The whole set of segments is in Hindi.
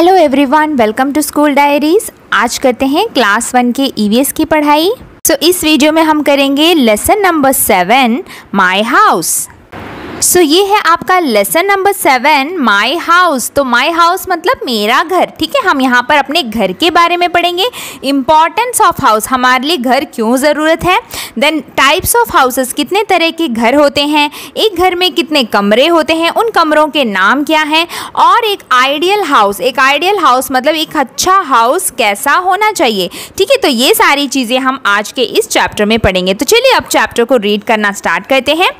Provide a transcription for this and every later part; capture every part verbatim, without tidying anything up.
Hello everyone, welcome to school diaries. आज करते हैं क्लास वन के ई वी एस की पढ़ाई। सो so, इस वीडियो में हम करेंगे lesson number seven my house. So ये है आपका lesson number seven my house. तो माय हाउस मतलब मेरा घर, ठीक है। हम यहाँ पर अपने घर के बारे में पढ़ेंगे। इम्पॉर्टेंस ऑफ हाउस, हमारे लिए घर क्यों ज़रूरत है। देन टाइप्स ऑफ हाउसेस, कितने तरह के घर होते हैं, एक घर में कितने कमरे होते हैं, उन कमरों के नाम क्या हैं। और एक आइडियल हाउस, एक आइडियल हाउस मतलब एक अच्छा हाउस कैसा होना चाहिए, ठीक है। तो ये सारी चीज़ें हम आज के इस चैप्टर में पढ़ेंगे। तो चलिए अब चैप्टर को रीड करना स्टार्ट करते हैं।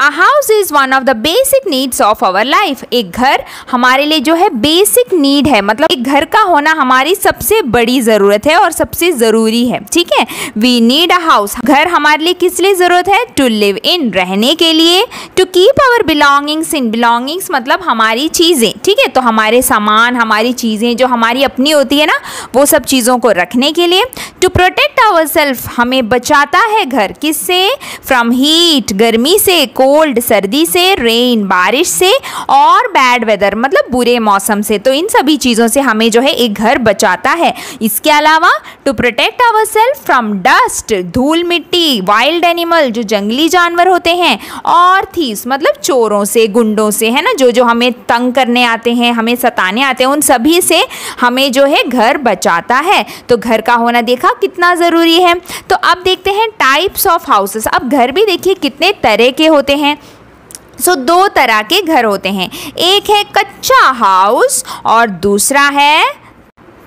A house is one of the basic needs of our life. एक घर हमारे लिए जो है बेसिक नीड है, मतलब एक घर का होना हमारी सबसे बड़ी ज़रूरत है और सबसे ज़रूरी है, ठीक है। We need a house. घर हमारे लिए किस लिए ज़रूरत है? To live in, रहने के लिए। To keep our belongings in, belongings मतलब हमारी चीज़ें, ठीक है। तो हमारे सामान, हमारी चीज़ें जो हमारी अपनी होती है ना, वो सब चीज़ों को रखने के लिए। To protect ourselves, हमें बचाता है घर किससे? From heat, गर्मी से, कोल्ड सर्दी से, रेन बारिश से, और बैड वेदर मतलब बुरे मौसम से। तो इन सभी चीज़ों से हमें जो है एक घर बचाता है। इसके अलावा to protect ourselves from dust, धूल मिट्टी, वाइल्ड एनिमल जो जंगली जानवर होते हैं, और थीव्स मतलब चोरों से, गुंडों से, है ना, जो जो हमें तंग करने आते हैं, हमें सताने आते हैं, उन सभी से हमें जो है घर बचाता है। तो घर का होना देखा कितना ज़रूरी है। तो अब देखते हैं टाइप्स ऑफ हाउसेस। अब घर भी देखिए कितने तरह के होते हैं। सो so, दो तरह के घर होते हैं, एक है कच्चा हाउस और दूसरा है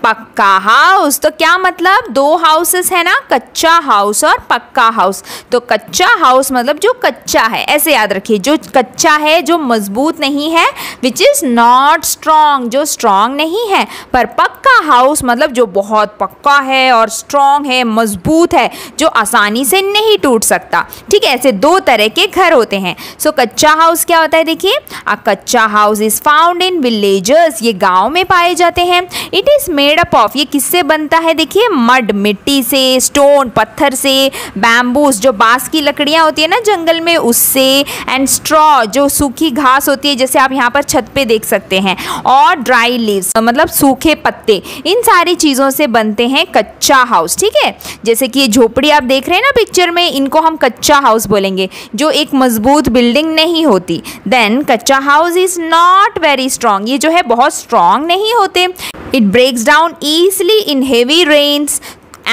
पक्का हाउस। तो क्या मतलब, दो हाउसेस है ना, कच्चा हाउस और पक्का हाउस। तो कच्चा हाउस मतलब जो कच्चा है, ऐसे याद रखिए, जो कच्चा है, जो मजबूत नहीं है, विच इज़ नॉट स्ट्रॉन्ग, जो स्ट्रॉन्ग नहीं है। पर पक्का हाउस मतलब जो बहुत पक्का है और स्ट्रॉन्ग है, मजबूत है, जो आसानी से नहीं टूट सकता, ठीक है। ऐसे दो तरह के घर होते हैं। सो so, कच्चा हाउस क्या होता है देखिए, a kachcha house is found in villages, ये गाँव में पाए जाते हैं। It is made up of, ये किससे बनता है देखिए, मड मिट्टी से, स्टोन पत्थर से, बैम्बूस जो बांस की लकड़ियाँ होती है ना जंगल में, उससे, एंड स्ट्रॉ जो सूखी घास होती है, जैसे आप यहाँ पर छत पे देख सकते हैं, और ड्राई लीव्स मतलब सूखे पत्ते, इन सारी चीज़ों से बनते हैं कच्चा हाउस, ठीक है। जैसे कि ये झोपड़ी आप देख रहे हैं ना पिक्चर में, इनको हम कच्चा हाउस बोलेंगे, जो एक मजबूत बिल्डिंग नहीं होती। Then kachcha house is not very strong, ये जो है बहुत स्ट्रॉन्ग नहीं होते। It breaks down easily in heavy rains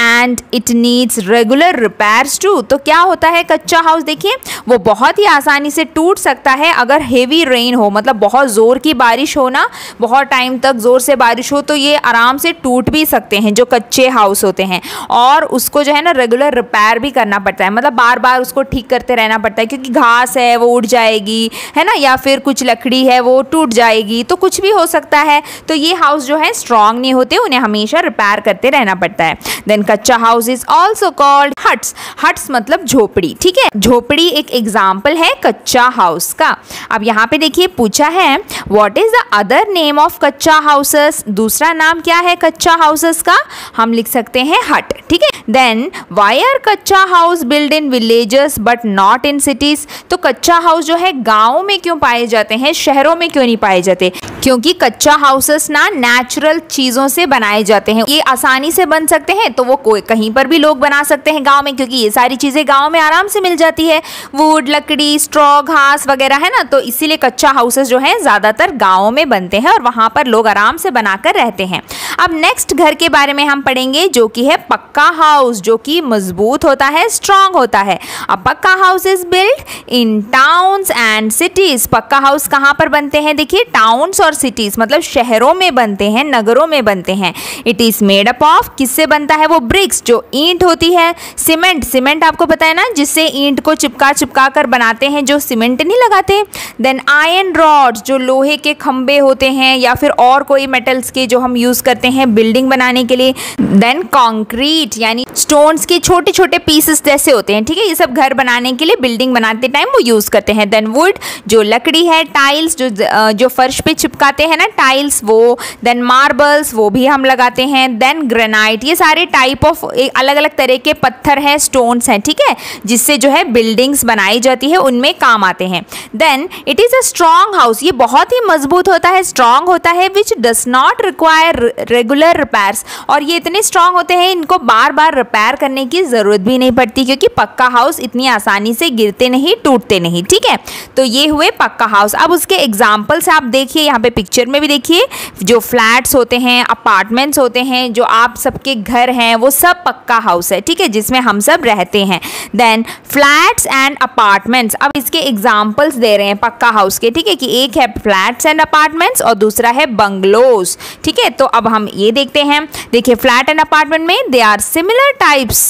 and it needs regular repairs too. तो क्या होता है कच्चा हाउस देखिए, वो बहुत ही आसानी से टूट सकता है अगर हेवी रेन हो, मतलब बहुत ज़ोर की बारिश हो ना, बहुत टाइम तक ज़ोर से बारिश हो, तो ये आराम से टूट भी सकते हैं जो कच्चे हाउस होते हैं। और उसको जो है ना रेगुलर रिपेयर भी करना पड़ता है, मतलब बार बार उसको ठीक करते रहना पड़ता है, क्योंकि घास है वो उड़ जाएगी, है ना, या फिर कुछ लकड़ी है वो टूट जाएगी, तो कुछ भी हो सकता है। तो ये हाउस जो है स्ट्रॉन्ग नहीं होते, उन्हें हमेशा रिपेयर करते रहना पड़ता है। Then kachcha house is also called huts, huts मतलब झोपड़ी, ठीक है। झोपड़ी एक एग्जाम्पल है कच्चा हाउस का। अब यहाँ पे देखिए पूछा है what is the other name of kachcha houses, दूसरा नाम क्या है कच्चा हाउसेस का, हम लिख सकते हैं हट, ठीक है। Then why are kachcha house build in villages but not in cities, तो कच्चा हाउस जो है गाँव में क्यों पाए जाते हैं, शहरों में क्यों नहीं पाए जाते? क्योंकि कच्चा हाउसेस ना नेचुरल चीज़ों से बनाए जाते हैं, ये आसानी से बन सकते हैं, तो वो कोई कहीं पर भी लोग बना सकते हैं गांव में, क्योंकि ये सारी चीज़ें गांव में आराम से मिल जाती है, वुड, लकड़ी, स्ट्रॉ, घास वगैरह, है ना। तो इसीलिए कच्चा हाउसेस जो हैं ज़्यादातर गाँव में बनते हैं और वहाँ पर लोग आराम से बनाकर रहते हैं। अब नेक्स्ट घर के बारे में हम पढ़ेंगे, जो कि है पक्का हाउस, जो कि मजबूत होता है, स्ट्रांग होता है। अब pakka house is build in towns and cities, पक्का हाउस कहाँ पर बनते हैं देखिए, टाउन्स और सिटीज़ मतलब शहरों में बनते हैं, नगरों में बनते हैं। It is made up of, किससे बनता है वो, ब्रिक्स जो ईंट होती है, सीमेंट, सीमेंट आपको पता है ना, जिससे ईंट को चिपका चिपका कर बनाते हैं, जो सीमेंट नहीं लगाते। देन आयरन रॉड्स, जो लोहे के खंबे होते हैं या फिर और कोई मेटल्स के जो हम यूज़ करते हैं बिल्डिंग बनाने के लिए। देन कंक्रीट यानी स्टोन्स के छोटे छोटे पीसेस जैसे होते हैं, ठीक है, ये सब घर बनाने के लिए, बिल्डिंग बनाते टाइम वो यूज़ करते हैं। देन वुड जो लकड़ी है, टाइल्स जो जो फर्श पे चिपका लगाते हैं ना टाइल्स, वो देन मार्बल्स वो भी हम लगाते हैं, देन ग्रेनाइट, ये सारे टाइप ऑफ अलग अलग तरह के पत्थर हैं, स्टोन्स हैं, ठीक है, जिससे जो है बिल्डिंग्स बनाई जाती है, उनमें काम आते हैं। Then it is a strong house, ये बहुत ही मजबूत होता है, स्ट्रॉन्ग होता है, which does not require regular repairs, और ये इतने स्ट्रॉन्ग होते हैं इनको बार बार रिपेयर करने की ज़रूरत भी नहीं पड़ती, क्योंकि पक्का हाउस इतनी आसानी से गिरते नहीं, टूटते नहीं, ठीक है। तो ये हुए पक्का हाउस। अब उसके एग्जाम्पल्स आप देखिए, यहाँ पे पिक्चर में भी देखिए, जो फ्लैट्स होते हैं, अपार्टमेंट्स होते हैं, जो आप सबके घर हैं, वो सब पक्का हाउस है, ठीक है, जिसमें हम सब रहते हैं। देन फ्लैट्स एंड अपार्टमेंट्स, अब इसके एग्जाम्पल्स दे रहे हैं पक्का हाउस के, ठीक है, कि एक है फ्लैट्स एंड अपार्टमेंट्स और दूसरा है बंगलोज, ठीक है। तो अब हम ये देखते हैं, देखिए फ्लैट एंड अपार्टमेंट में they are similar types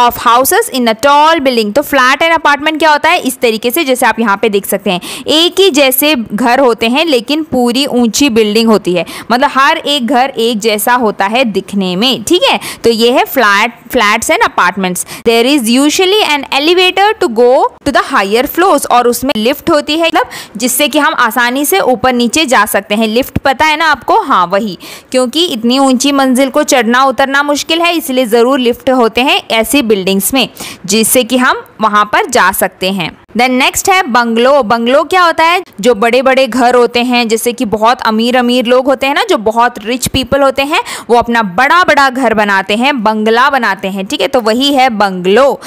of houses in a tall building. तो फ्लैट एंड अपार्टमेंट क्या होता है, इस तरीके से जैसे आप यहाँ पे देख सकते हैं, एक ही जैसे घर होते हैं लेकिन पूरी ऊंची बिल्डिंग होती है, मतलब हर एक घर एक जैसा होता है दिखने में, ठीक है। तो ये है flat flats and apartments. There is usually an elevator to go to the higher floors, और उसमें लिफ्ट होती है, मतलब जिससे कि हम आसानी से ऊपर नीचे जा सकते हैं। लिफ्ट पता है ना आपको, हाँ वही, क्योंकि इतनी ऊंची मंजिल को चढ़ना उतरना मुश्किल है, इसलिए ज़रूर लिफ्ट होते हैं ऐसे बिल्डिंग्स में, जिससे कि हम वहां पर जा सकते हैं। देन नेक्स्ट है बंगलो। बंगलो क्या होता है, जो बड़े बड़े घर होते हैं, जैसे कि बहुत अमीर अमीर लोग होते हैं ना, जो बहुत रिच पीपल होते हैं, वो अपना बड़ा बड़ा घर बनाते हैं, बंगला बनाते हैं, ठीक है, तो वही है bungalow.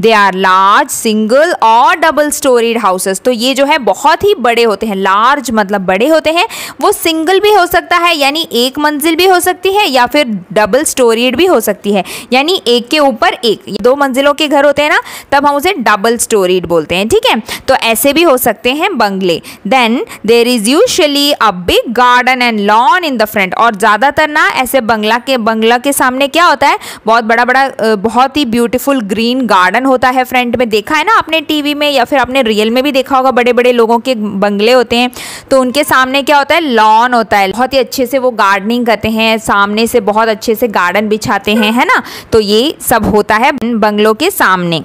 They are large single और डबल स्टोरीड हाउसेस, तो ये जो है बहुत ही बड़े होते हैं, लार्ज मतलब बड़े होते हैं, वो सिंगल भी हो सकता है यानी एक मंजिल भी हो सकती है, या फिर डबल स्टोरीड भी हो सकती है, यानी एक के ऊपर एक, दो मंजिलों के घर होते हैं ना, तब हम उसे डबल स्टोरीड बोलते हैं, ठीक है, तो ऐसे भी हो सकते हैं बंगले। Then there is usually a big garden and lawn in the front, और ज़्यादातर ना ऐसे बंगला के बंगला के सामने क्या होता है, बहुत बड़ा बड़ा बहुत ही ब्यूटीफुल ग्रीन गार्डन होता है फ्रंट में, देखा है ना आपने टीवी में, या फिर आपने रियल में भी देखा होगा, बड़े बड़े लोगों के बंगले होते हैं, तो उनके सामने क्या होता है, लॉन होता है, बहुत ही अच्छे से वो गार्डनिंग करते हैं, सामने से बहुत अच्छे से गार्डन बिछाते हैं, है ना, तो ये सब होता है बंगलों के सामने।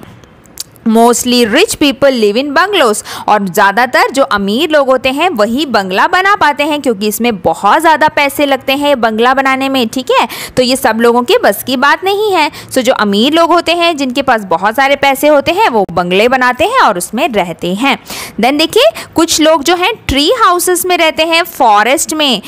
Mostly rich people live in bungalows, और ज़्यादातर जो अमीर लोग होते हैं वही बंगला बना पाते हैं, क्योंकि इसमें बहुत ज़्यादा पैसे लगते हैं बंगला बनाने में, ठीक है, तो ये सब लोगों के बस की बात नहीं है। सो so, जो अमीर लोग होते हैं, जिनके पास बहुत सारे पैसे होते हैं, वो बंगले बनाते हैं और उसमें रहते हैं। देन देखिए कुछ लोग जो हैं ट्री हाउसेस में रहते हैं, फॉरेस्ट में,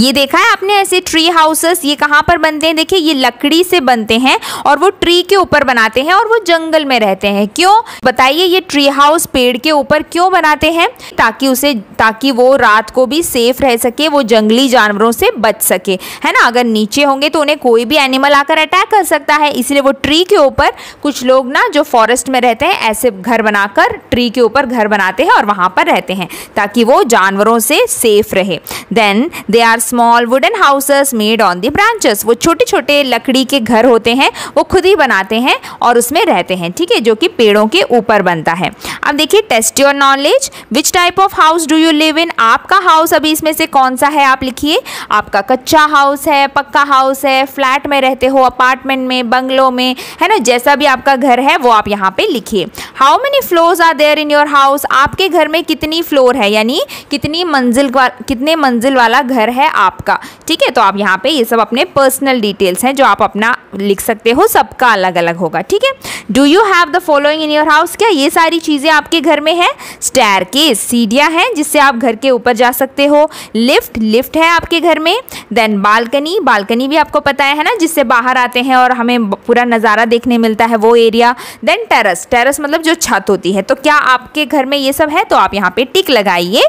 ये देखा है आपने ऐसे ट्री हाउसेस, ये कहाँ पर बनते हैं, देखिए ये लकड़ी से बनते हैं और वो ट्री के ऊपर बनाते हैं, और वो जंगल में रहते हैं। क्यों बताइए, ये ट्री हाउस पेड़ के ऊपर क्यों बनाते हैं, ताकि उसे ताकि वो रात को भी सेफ रह सके, वो जंगली जानवरों से बच सके, है ना, अगर नीचे होंगे तो उन्हें कोई भी एनिमल आकर अटैक कर सकता है, इसलिए वो ट्री के ऊपर, कुछ लोग ना जो फॉरेस्ट में रहते हैं ऐसे घर बनाकर ट्री के ऊपर घर बनाते हैं और वहाँ पर रहते हैं, ताकि वो जानवरों से सेफ रहे। Then they are small wooden houses made on the branches, वो छोटे छोटे लकड़ी के घर होते हैं, वो खुद ही बनाते हैं और उसमें रहते हैं, ठीक है, जो कि पेड़ों के ऊपर बनता है। अब देखिए test your knowledge, which type of house do you live in, आपका हाउस अभी इसमें से कौन सा है आप लिखिए, आपका कच्चा हाउस है, पक्का हाउस है, फ्लैट में रहते हो, अपार्टमेंट में, बंगलों में, है ना, जैसा भी आपका घर है वो आप यहाँ पे लिखिए। How many floors are there in your house, आपके घर में कितनी फ्लोर है, यानी कितनी मंजिल कितने मंजिल वाला घर है आपका, ठीक है, तो आप यहाँ पे ये सब अपने पर्सनल डिटेल्स हैं जो आप अपना लिख सकते हो, सबका अलग अलग होगा, ठीक है। Do you have the following in your house, क्या ये सारी चीज़ें आपके घर में है, स्टेयरकेस सीढ़ियाँ हैं जिससे आप घर के ऊपर जा सकते हो, लिफ्ट लिफ्ट है आपके घर में, देन बालकनी बालकनी भी आपको पता है ना, जिससे बाहर आते हैं और हमें पूरा नज़ारा देखने मिलता है वो एरिया, देन टेरेस टेरेस मतलब जो छत होती है, तो क्या आपके घर में ये सब है, तो आप यहाँ पे टिक लगाइए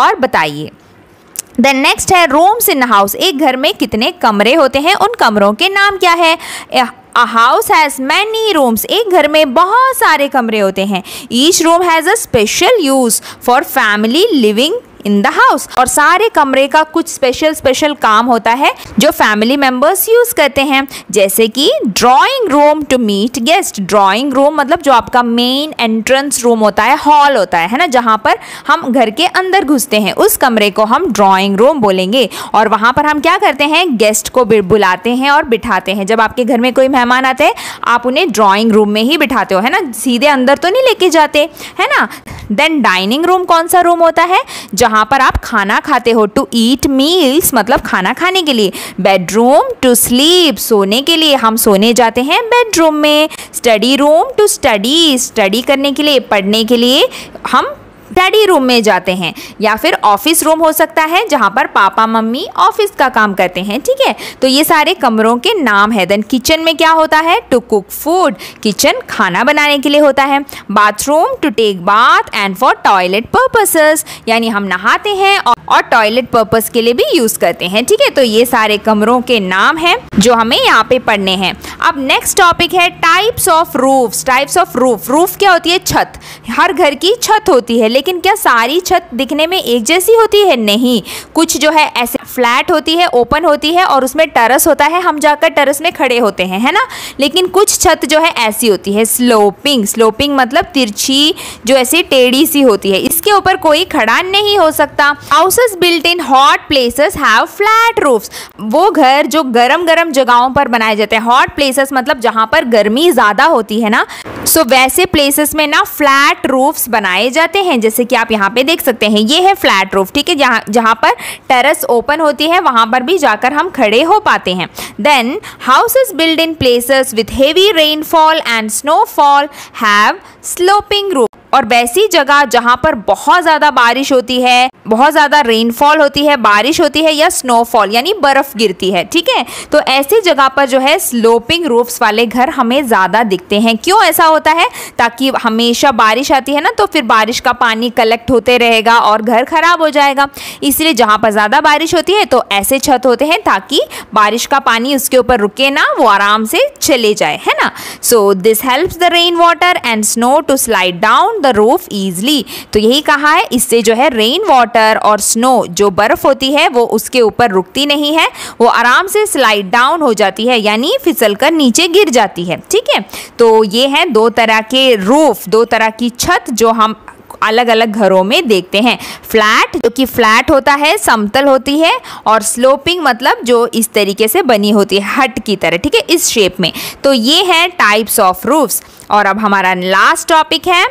और बताइए। देन नेक्स्ट है रूम्स इन हाउस, एक घर में कितने कमरे होते हैं, उन कमरों के नाम क्या है। A house has many rooms, एक घर में बहुत सारे कमरे होते हैं, each room has a special use for family living in the house, और सारे कमरे का कुछ स्पेशल स्पेशल काम होता है जो फैमिली मेंबर्स यूज करते हैं, जैसे कि drawing room to meet guest, drawing room मतलब जो आपका मेन एंट्रेंस रूम होता है, हॉल होता है है ना, जहाँ पर हम घर के अंदर घुसते हैं, उस कमरे को हम ड्राइंग रूम बोलेंगे, और वहाँ पर हम क्या करते हैं, गेस्ट को बुलाते हैं और बिठाते हैं। जब आपके घर में कोई मेहमान आते हैं आप उन्हें ड्राइंग रूम में ही बिठाते हो, है ना, सीधे अंदर तो नहीं लेके जाते, है ना। देन डाइनिंग रूम कौन सा रूम होता है, जहाँ जहाँ पर आप खाना खाते हो। टू ईट मील्स मतलब खाना खाने के लिए। बेडरूम टू स्लीप सोने के लिए, हम सोने जाते हैं बेडरूम में। Study room to study, study करने के लिए, पढ़ने के लिए हम स्टडी रूम में जाते हैं। या फिर ऑफिस रूम हो सकता है जहाँ पर पापा मम्मी ऑफिस का काम करते हैं, ठीक है। तो ये सारे कमरों के नाम है। देन किचन में क्या होता है? टू कुक फूड, किचन खाना बनाने के लिए होता है। Bathroom to take bath and for toilet purposes, यानी हम नहाते हैं और टॉयलेट पर्पस के लिए भी यूज़ करते हैं, ठीक है। तो ये सारे कमरों के नाम हैं जो हमें यहाँ पे पढ़ने हैं। अब नेक्स्ट टॉपिक है types of roofs. Types of roof, roof क्या होती है? छत। हर घर की छत होती है, लेकिन क्या सारी छत दिखने में एक जैसी होती है? नहीं, कुछ जो है ऐसे फ्लैट होती है, ओपन होती है और उसमें टेरेस होता है, हम जाकर टेरेस में खड़े होते हैं, है ना। लेकिन कुछ छत जो है ऐसी होती है स्लोपिंग। स्लोपिंग मतलब तिरछी, जो ऐसी टेढ़ी सी होती है, इसके ऊपर कोई खड़ा नहीं हो सकता। Houses built in hot places have flat roofs, वो घर जो गर्म गर्म जगहों पर बनाए जाते हैं। हॉट प्लेसेस मतलब जहाँ पर गर्मी ज़्यादा होती है ना, सो so, वैसे प्लेसेस में ना फ्लैट रूफ्स बनाए जाते हैं, जैसे कि आप यहाँ पे देख सकते हैं। ये है फ्लैट रूफ, ठीक है। जहाँ जहाँ पर टेरेस ओपन होती है वहाँ पर भी जाकर हम खड़े हो पाते हैं। Then houses build in places with heavy rainfall and snowfall have sloping roof, और वैसी जगह जहाँ पर बहुत ज़्यादा बारिश होती है, बहुत ज़्यादा रेनफॉल होती है, बारिश होती है या स्नोफॉल यानी बर्फ़ गिरती है, ठीक है। तो ऐसी जगह पर जो है स्लोपिंग रूफ्स वाले घर हमें ज़्यादा दिखते हैं। क्यों ऐसा होता है? ताकि हमेशा बारिश आती है ना, तो फिर बारिश का पानी कलेक्ट होते रहेगा और घर ख़राब हो जाएगा। इसलिए जहाँ पर ज़्यादा बारिश होती है तो ऐसे छत होते हैं ताकि बारिश का पानी उसके ऊपर रुके ना, वो आराम से चले जाए, है ना। So this helps the rain water and snow to slide down the roof easily. तो यही कहा है, इससे जो है रेन वाटर और स्नो, जो बर्फ होती है, वो उसके ऊपर रुकती नहीं है, वो आराम से स्लाइड डाउन हो जाती है, यानी फिसल कर नीचे गिर जाती है, ठीक है। तो ये है दो तरह के रूफ, दो तरह की छत जो हम अलग अलग घरों में देखते हैं। फ्लैट जो कि फ्लैट होता है, समतल होती है, और स्लोपिंग मतलब जो इस तरीके से बनी होती है, हट की तरह, ठीक है, इस शेप में। तो ये है टाइप्स ऑफ रूफ्स। और अब हमारा लास्ट टॉपिक है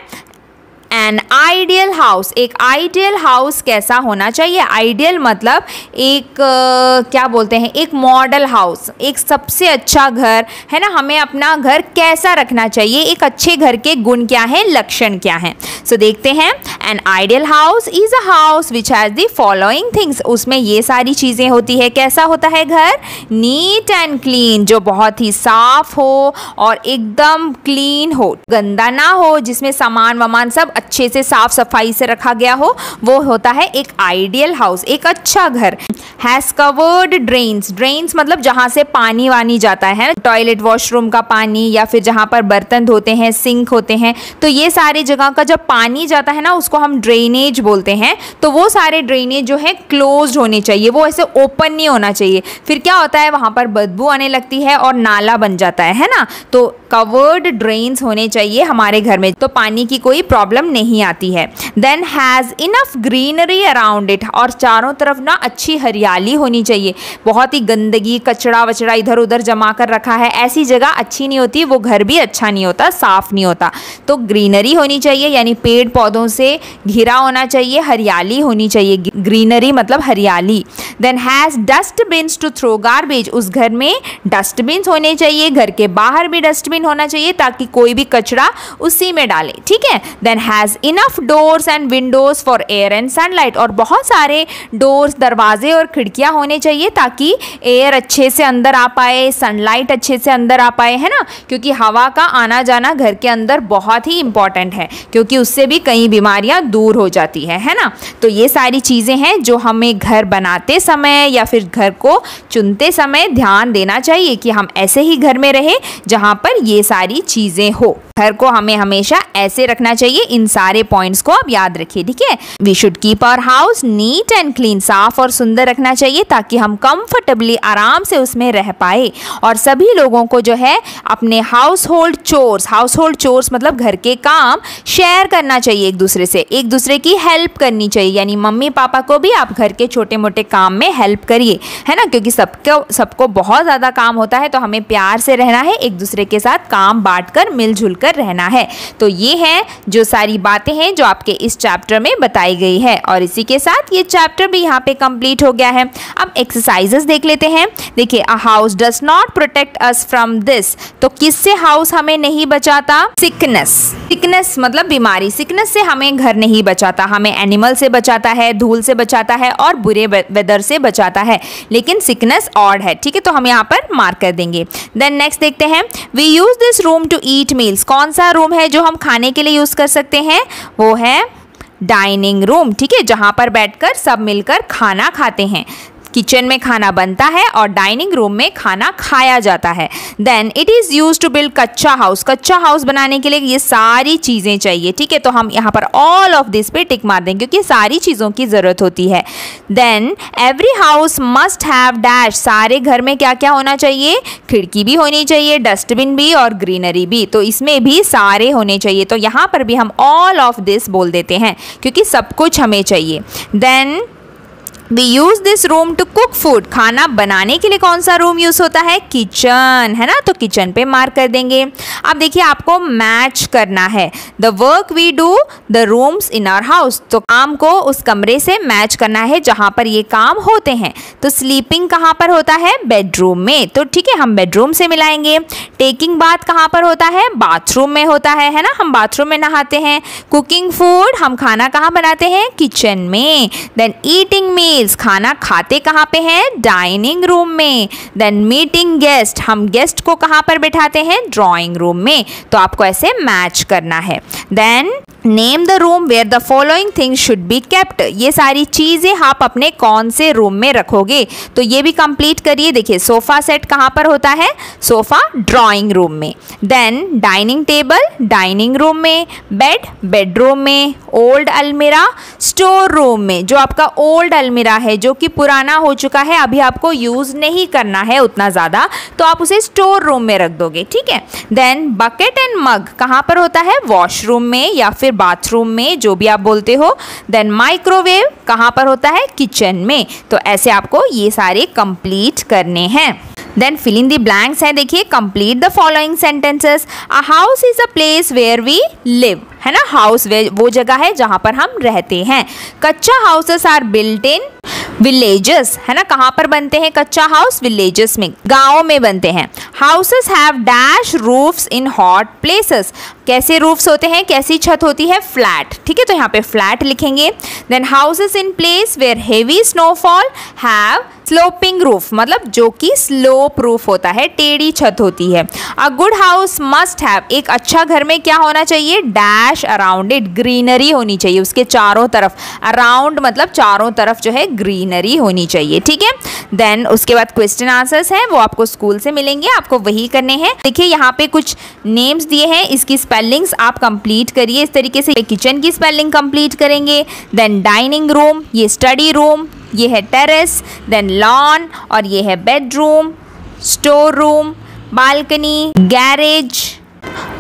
एन आइडियल हाउस। एक आइडियल हाउस कैसा होना चाहिए? आइडियल मतलब एक आ, क्या बोलते हैं, एक मॉडल हाउस, एक सबसे अच्छा घर, है ना। हमें अपना घर कैसा रखना चाहिए? एक अच्छे घर के गुण क्या हैं, लक्षण क्या हैं? सो देखते हैं। An ideal house is a house which has the following things, उसमें ये सारी चीज़ें होती है। कैसा होता है घर? नीट एंड क्लीन, जो बहुत ही साफ हो और एकदम क्लीन हो, गंदा ना हो, जिसमें सामान वामान सब अच्छे से साफ सफाई से रखा गया हो, वो होता है एक आइडियल हाउस, एक अच्छा घर। हैज कवर्ड ड्रेन्स, ड्रेन्स मतलब जहाँ से पानी वानी जाता है, टॉयलेट वॉशरूम का पानी या फिर जहाँ पर बर्तन धोते हैं, सिंक होते हैं, तो ये सारे जगह का जब पानी जाता है ना, उसको हम ड्रेनेज बोलते हैं। तो वो सारे ड्रेनेज जो है क्लोज होने चाहिए, वो ऐसे ओपन नहीं होना चाहिए। फिर क्या होता है, वहाँ पर बदबू आने लगती है और नाला बन जाता है, है ना। तो कवर्ड ड्रेन्स होने चाहिए हमारे घर में, तो पानी की कोई प्रॉब्लम नहीं आती है। Then has enough greenery around it, और चारों तरफ ना अच्छी हरियाली होनी चाहिए। बहुत ही गंदगी, कचड़ा वचड़ा इधर उधर जमा कर रखा है, ऐसी जगह अच्छी नहीं होती, वो घर भी अच्छा नहीं होता, साफ नहीं होता। तो ग्रीनरी होनी चाहिए, यानी पेड़ पौधों से घिरा होना चाहिए, हरियाली होनी चाहिए। ग्रीनरी मतलब हरियाली। Then has dustbins to throw garbage, उस घर में डस्टबिन्स होने चाहिए, घर के बाहर भी डस्टबिन होना चाहिए ताकि कोई भी कचरा उसी में डाले, ठीक है। Then has enough doors and windows for air and sunlight, और बहुत सारे डोर्स, दरवाजे और खिड़कियाँ होने चाहिए ताकि एयर अच्छे से अंदर आ पाए, सनलाइट अच्छे से अंदर आ पाए, है ना। क्योंकि हवा का आना जाना घर के अंदर बहुत ही इम्पॉर्टेंट है, क्योंकि उससे भी कई बीमारियाँ दूर हो जाती है, है ना। तो ये सारी चीज़ें हैं जो हमें घर बनाते समय या फिर घर को चुनते समय ध्यान देना चाहिए कि हम ऐसे ही घर में रहें जहाँ पर ये सारी चीज़ें हो। घर को हमें हमेशा ऐसे रखना चाहिए। इन सारे पॉइंट्स को आप याद रखिए, ठीक है। We should keep our house neat and clean, साफ और सुंदर रखना चाहिए ताकि हम कंफर्टेबली आराम से उसमें रह पाए। और सभी लोगों को जो है अपने household chores, household chores मतलब घर के काम, शेयर करना चाहिए एक दूसरे से, एक दूसरे की हेल्प करनी चाहिए। यानी मम्मी पापा को भी आप घर के छोटे मोटे काम में हेल्प करिए, है ना, क्योंकि सबको सबको बहुत ज़्यादा काम होता है। तो हमें प्यार से रहना है, एक दूसरे के साथ काम बांट कर मिलजुल बनकर रहना है। तो ये है जो सारी बातें हैं जो आपके इस चैप्टर में बताई गई है और इसी के साथ ये चैप्टर भी यहाँ पे कंप्लीट हो गया है। अब एक्सरसाइजेस देख लेते हैं। देखिए, a house does not protect us from this, तो किससे हाउस हमें नहीं बचाता? सिकनेस। सिकनेस मतलब बीमारी। सिकनेस से हमें घर नहीं बचाता, हमें एनिमल से बचाता है, धूल से बचाता है और बुरे वेदर से बचाता है, लेकिन सिकनेस ऑड है। ठीक है, तो हम यहाँ पर मार्क कर देंगे। देन नेक्स्ट देखते हैं, we use this room to eat meals. कौन सा रूम है जो हम खाने के लिए यूज कर सकते हैं? वो है डाइनिंग रूम। ठीक है, जहाँ पर बैठकर सब मिलकर खाना खाते हैं। किचन में खाना बनता है और डाइनिंग रूम में खाना खाया जाता है। Then it is use to build kachcha house. कच्चा हाउस बनाने के लिए ये सारी चीज़ें चाहिए। ठीक है, तो हम यहाँ पर ऑल ऑफ दिस पे टिक मार दें क्योंकि सारी चीज़ों की ज़रूरत होती है। Then every house must have dash. सारे घर में क्या क्या होना चाहिए? खिड़की भी होनी चाहिए, डस्टबिन भी और ग्रीनरी भी। तो इसमें भी सारे होने चाहिए, तो यहाँ पर भी हम ऑल ऑफ दिस बोल देते हैं क्योंकि सब कुछ हमें चाहिए। Then we use this room to cook food. खाना बनाने के लिए कौन सा रूम यूज़ होता है? किचन, है ना, तो किचन पे मार्क कर देंगे। अब देखिए, आपको मैच करना है the work we do the rooms in our house. तो काम को उस कमरे से मैच करना है जहाँ पर ये काम होते हैं। तो स्लीपिंग कहाँ पर होता है? बेडरूम में। तो ठीक है, हम बेडरूम से मिलाएंगे। टेकिंग बाथ कहाँ पर होता है? बाथरूम में होता है, है ना, हम बाथरूम में नहाते हैं। कुकिंग फूड, हम खाना कहाँ बनाते हैं? किचन में। देन ईटिंग मील, खाना खाते कहाँ पे हैं? डाइनिंग रूम में। देन मीटिंग गेस्ट, हम गेस्ट को कहाँ पर बैठाते हैं? ड्राइंग रूम में। तो आपको ऐसे मैच करना है। Then name the room where the following things should be kept. ये सारी चीज़ें आप अपने कौन से रूम में रखोगे, तो ये भी कंप्लीट करिए। देखिए, सोफ़ा सेट कहाँ पर होता है? सोफ़ा ड्राइंग रूम में। Then dining table dining room में, बेड बेडरूम में, ओल्ड अलमीरा स्टोर रूम में। जो आपका ओल्ड अलमीरा है जो कि पुराना हो चुका है, अभी आपको यूज़ नहीं करना है उतना ज़्यादा, तो आप उसे स्टोर रूम में रख दोगे। ठीक है, देन बकेट एंड मग कहाँ पर होता है? वॉशरूम में या फिर बाथरूम में, जो भी आप बोलते हो। देन माइक्रोवेव कहाँ पर होता है? किचन में। तो ऐसे आपको ये सारे कंप्लीट करने हैं। Then fill in the blanks है। देखिए, complete the following sentences. A house is a place where we live, है ना, हाउस वो जगह है जहाँ पर हम रहते हैं। Kachcha houses are built in villages, है ना, कहाँ पर बनते हैं कच्चा हाउस? विलेजेस में, गाँव में बनते हैं। Houses have dash roofs in hot places. कैसे रूफ्स होते हैं, कैसी छत होती है? फ्लैट। ठीक है, तो यहाँ पे फ्लैट लिखेंगे। Then houses in place where heavy snowfall have sloping roof, मतलब जो कि स्लोप रूफ होता है, टेढ़ी छत होती है। A good house must have, एक अच्छा घर में क्या होना चाहिए? डैश अराउंड इट, ग्रीनरी होनी चाहिए उसके चारों तरफ। अराउंड मतलब चारों तरफ जो है ग्रीनरी होनी चाहिए। ठीक है, देन उसके बाद क्वेश्चन आंसर्स हैं, वो आपको स्कूल से मिलेंगे, आपको वही करने हैं। देखिए, यहाँ पे कुछ नेम्स दिए हैं, इसकी स्पेलिंग्स आप कंप्लीट करिए इस तरीके से। किचन की स्पेलिंग कंप्लीट करेंगे। देन डाइनिंग रूम, ये स्टडी रूम, ये है टेरेस, देन लॉन और ये है bedroom, store room, balcony, garage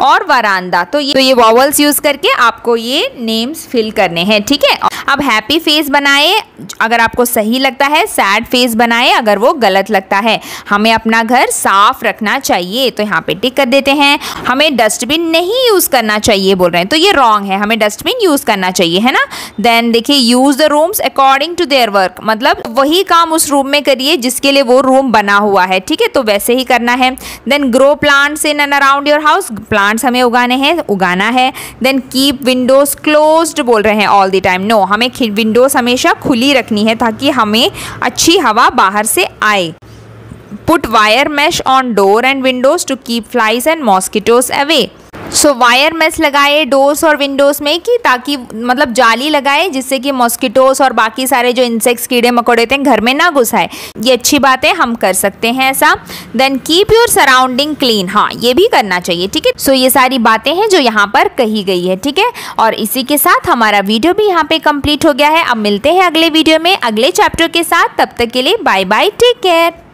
और वरांडा। तो ये तो ये वॉवल्स यूज करके आपको ये नेम्स फिल करने हैं। ठीक है, अब हैप्पी फेस बनाए अगर आपको सही लगता है, सैड फेस बनाए अगर वो गलत लगता है। हमें अपना घर साफ रखना चाहिए, तो यहाँ पे टिक कर देते हैं। हमें डस्टबिन नहीं यूज़ करना चाहिए बोल रहे हैं, तो ये रॉन्ग है, हमें डस्टबिन यूज़ करना चाहिए, है ना। देन देखिए, use the rooms according to their work, मतलब वही काम उस रूम में करिए जिसके लिए वो रूम बना हुआ है। ठीक है, तो वैसे ही करना है। Then grow plants in and around your house, plants हमें उगाने हैं, उगाना है। देन कीप विंडोज़ क्लोज्ड बोल रहे हैं ऑल द टाइम, नो, हमें विंडोज़ हमेशा खुली रखनी है ताकि हमें अच्छी हवा बाहर से आए। Put wire mesh on door and windows to keep flies and mosquitoes away. So wire mesh लगाए डोर्स और विंडोज़ में कि ताकि मतलब जाली लगाए जिससे कि मॉस्किटोज और बाकी सारे जो इंसेक्ट्स, कीड़े मकोड़े थे, घर में ना घुस आए। ये अच्छी बात है, हम कर सकते हैं ऐसा। Then keep your surrounding clean, हाँ ये भी करना चाहिए। ठीक है, सो ये सारी बातें हैं जो यहाँ पर कही गई है। ठीक है, और इसी के साथ हमारा वीडियो भी यहाँ पर कम्प्लीट हो गया है। अब मिलते हैं अगले वीडियो में अगले चैप्टर के साथ, तब तक के लिए बाय बाय, टेक केयर।